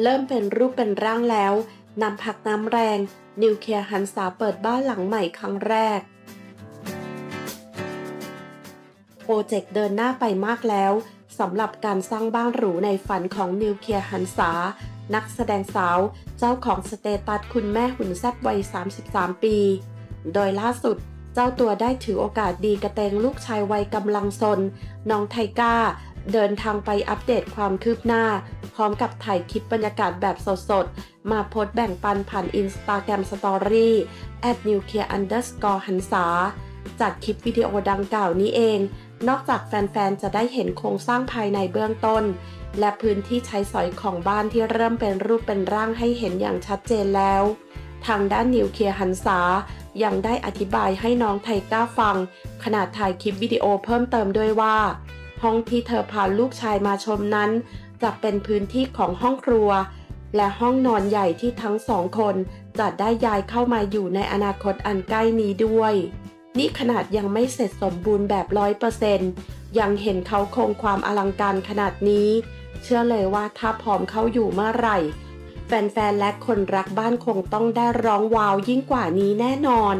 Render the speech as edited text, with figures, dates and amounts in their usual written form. เริ่มเป็นรูปเป็นร่างแล้วนำผักน้ำแรง Newclear Hansa เปิดบ้านหลังใหม่ครั้งแรกโปรเจกต์เดินหน้าไปมากแล้วสำหรับการสร้างบ้านหรูในฝันของ Newclear Hansa นักแสดงสาวเจ้าของสเตตัสคุณแม่หุ่นแซ่บวัย33ปีโดยล่าสุดเจ้าตัวได้ถือโอกาสดีกระเตงลูกชายวัยกำลังซนน้องไทก้าเดินทางไปอัปเดตความคืบหน้าพร้อมกับถ่ายคลิปบรรยากาศแบบสดๆมาโพสต์แบ่งปันผ่าน Instagram Story @newclear_hansa จากคลิปวิดีโอดังกล่าวนี้เองนอกจากแฟนๆจะได้เห็นโครงสร้างภายในเบื้องต้นและพื้นที่ใช้สอยของบ้านที่เริ่มเป็นรูปเป็นร่างให้เห็นอย่างชัดเจนแล้วทางด้าน Newclear Hansa ยังได้อธิบายให้น้องไทก้าฟังขณะถ่ายคลิปวิดีโอเพิ่มเติมด้วยว่าห้องที่เธอพาลูกชายมาชมนั้นจะเป็นพื้นที่ของห้องครัวและห้องนอนใหญ่ที่ทั้งสองคนจะได้ย้ายเข้ามาอยู่ในอนาคตอันใกล้นี้ด้วยนี่ขนาดยังไม่เสร็จสมบูรณ์แบบ 100% ยังเห็นเขาคงความอลังการขนาดนี้เชื่อเลยว่าถ้าพร้อมเข้าอยู่เมื่อไหร่แฟนๆและคนรักบ้านคงต้องได้ร้องว้าวยิ่งกว่านี้แน่นอน